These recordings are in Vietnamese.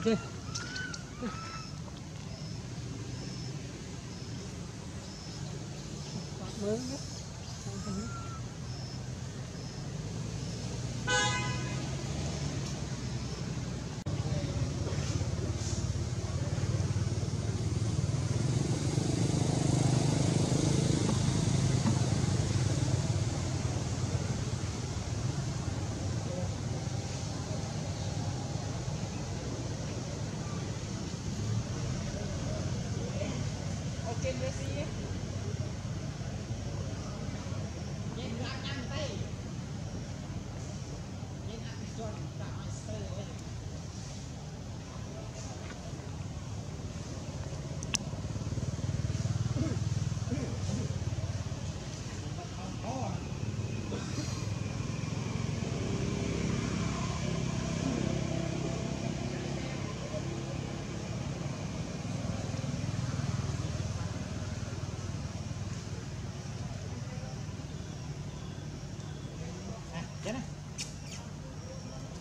okay.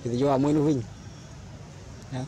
Kita jual mui luwing. Ya.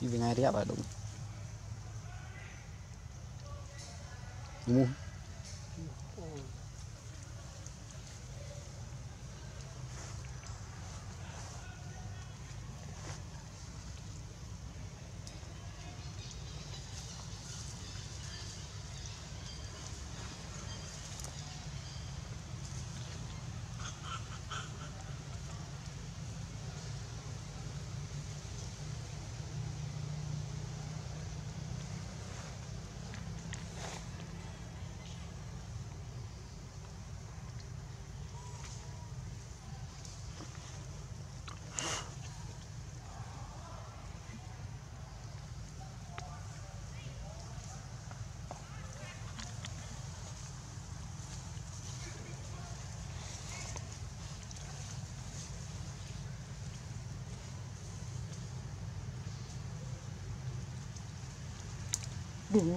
Đi về ngay đẹp à đúng đúng không? Boom.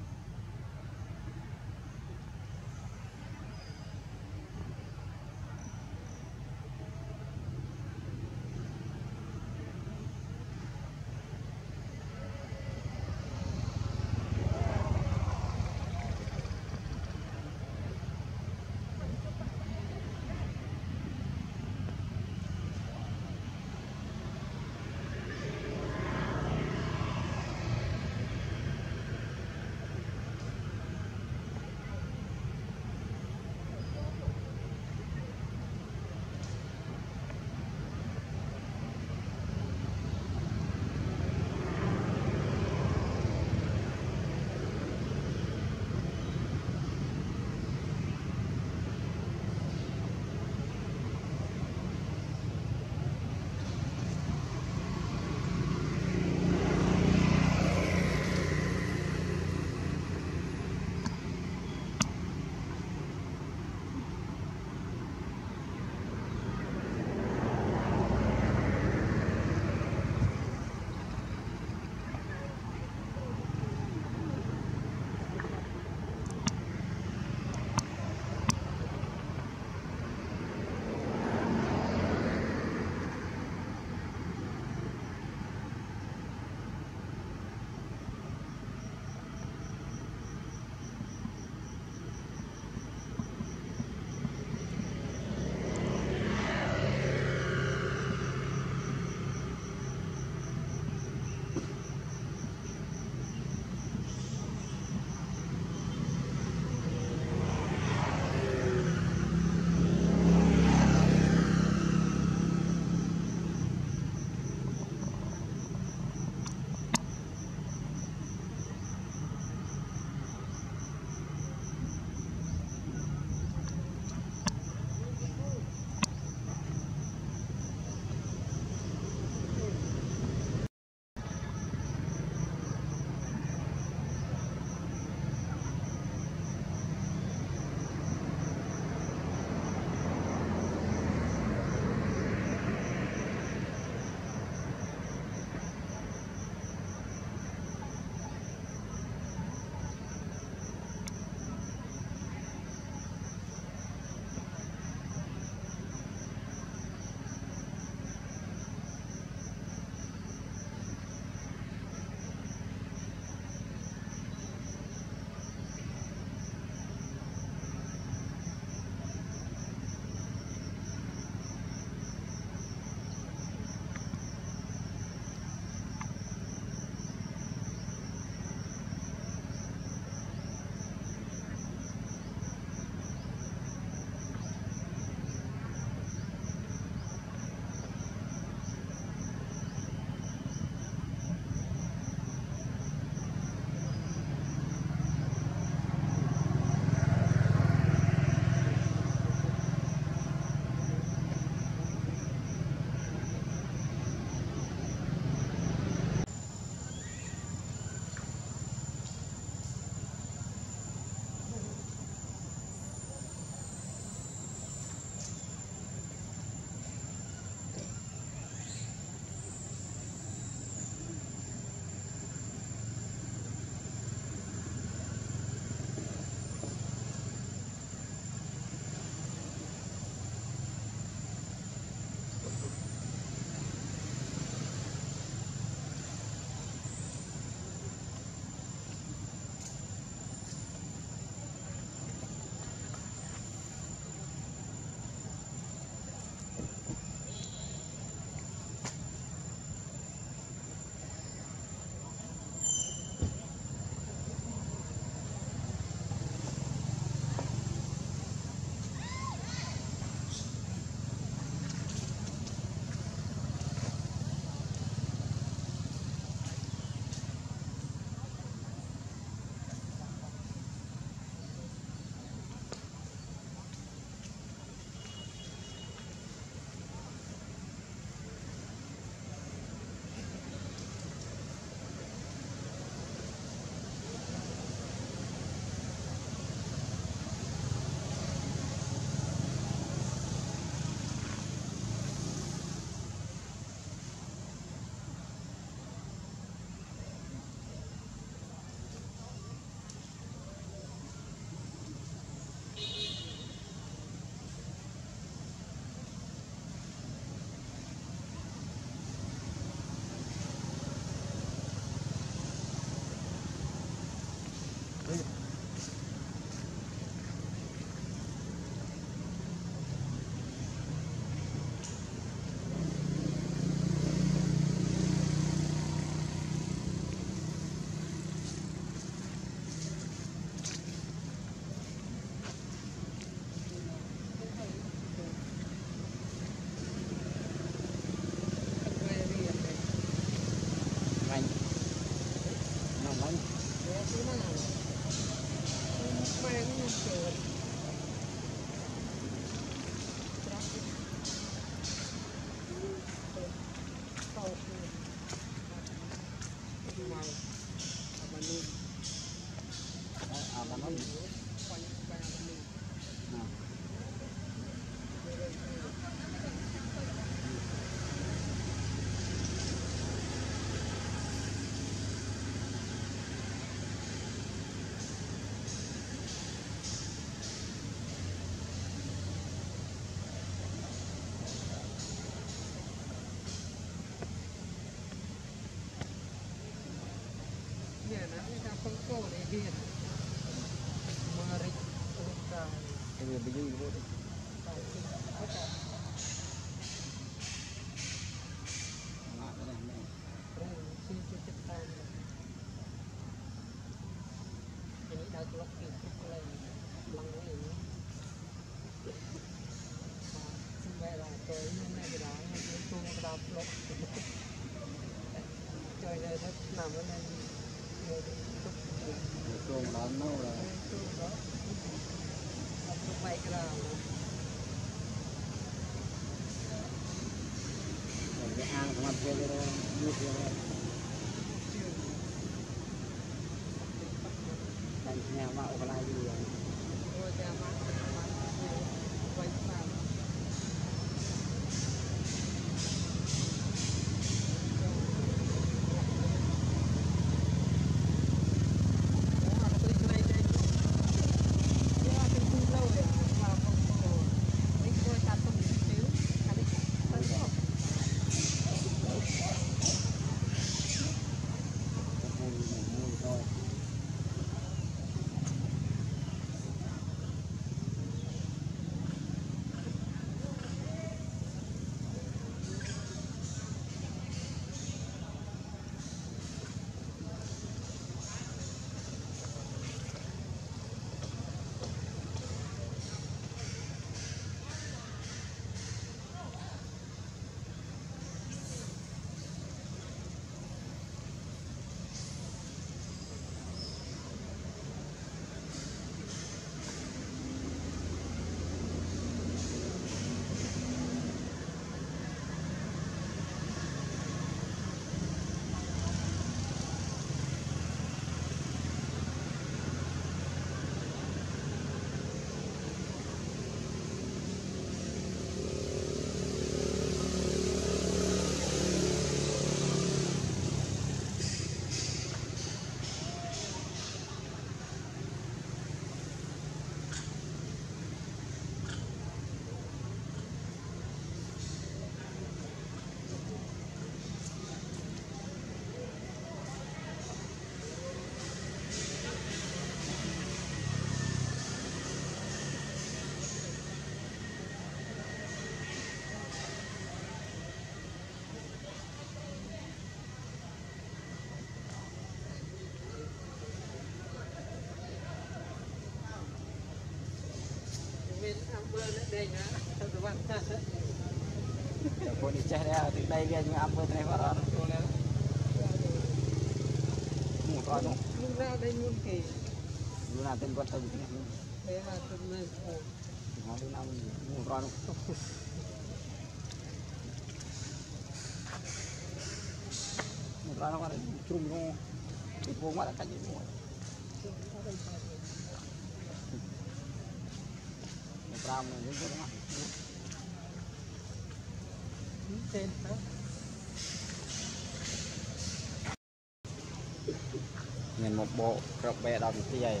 một bộ rập bè đồng cái dày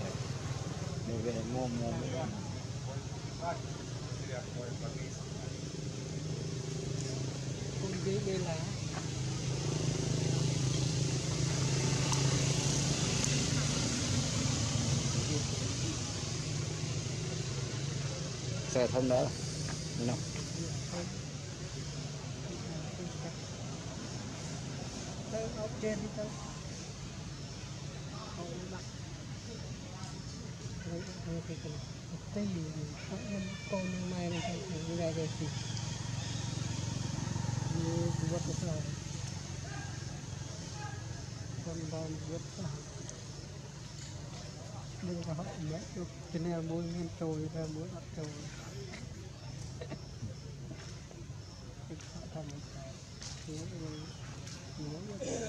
này về mua là xe không nữa. Không? Nhưng mà họ mất chút, cho nên là môi nguyên trôi ra môi mặt trôi. Họ thầm một cái, thì nó mất chút.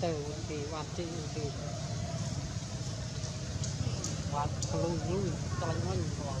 Từ hoạt trị thì hoạt lưu lưu toàn mình còn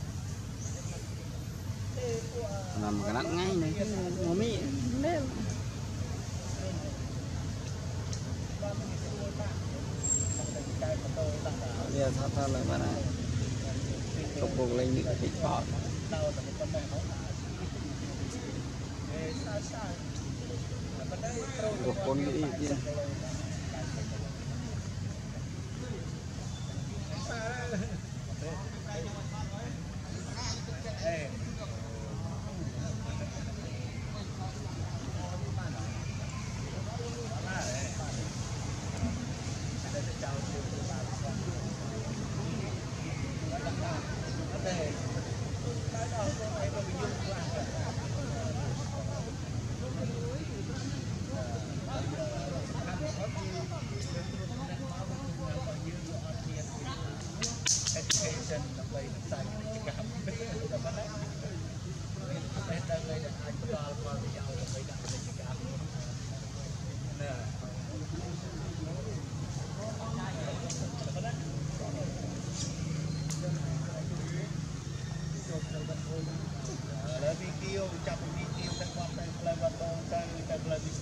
làm cái nặng ngay này nó mị lên giờ sao lại mà này cục bột lên những thịt bò buộc con nghĩ kia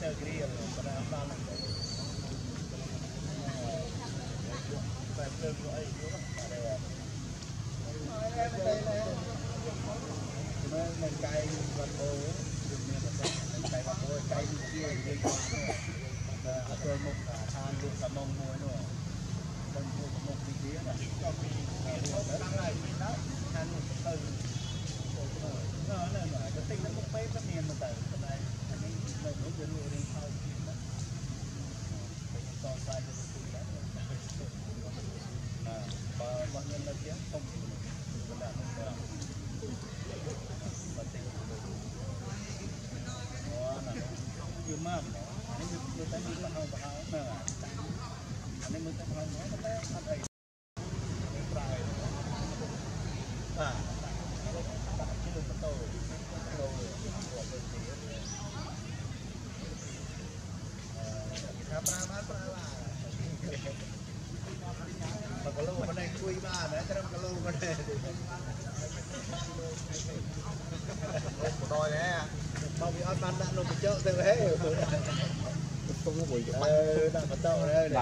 agree about, but I'm not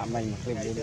làm mình tìm đi